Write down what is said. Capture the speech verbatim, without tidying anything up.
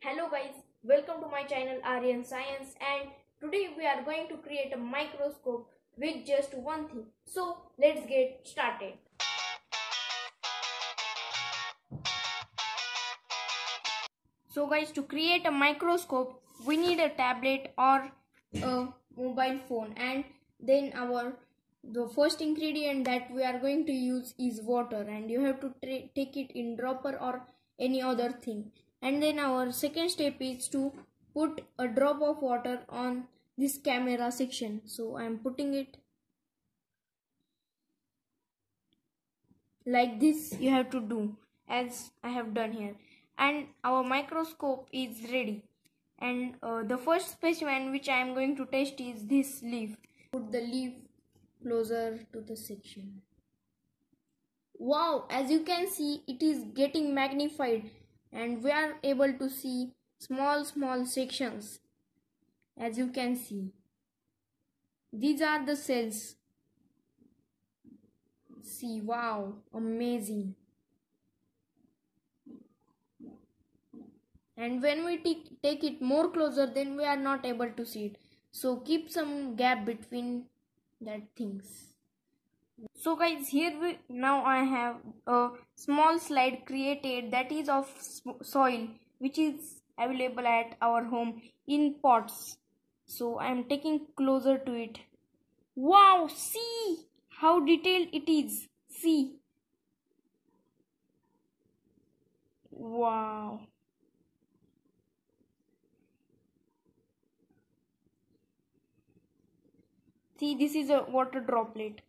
Hello guys, welcome to my channel Aryan's Science, and today we are going to create a microscope with just one thing. So let's get started. So guys, to create a microscope we need a tablet or a mobile phone, and then our the first ingredient that we are going to use is water, and you have to take it in dropper or any other thing. And then our second step is to put a drop of water on this camera section. So I am putting it like this. You have to do as I have done here, and our microscope is ready. And uh, the first specimen which I am going to test is this leaf. Put the leaf closer to the section. Wow, as you can see, it is getting magnified, and we are able to see small small sections. As you can see, these are the cells. See, wow, amazing. And when we take it more closer, then we are not able to see it. So keep some gap between that things. So guys, here we now I have a small slide created that is of soil, which is available at our home in pots. So I am taking closer to it. Wow, see how detailed it is. See. Wow. See, this is a water droplet.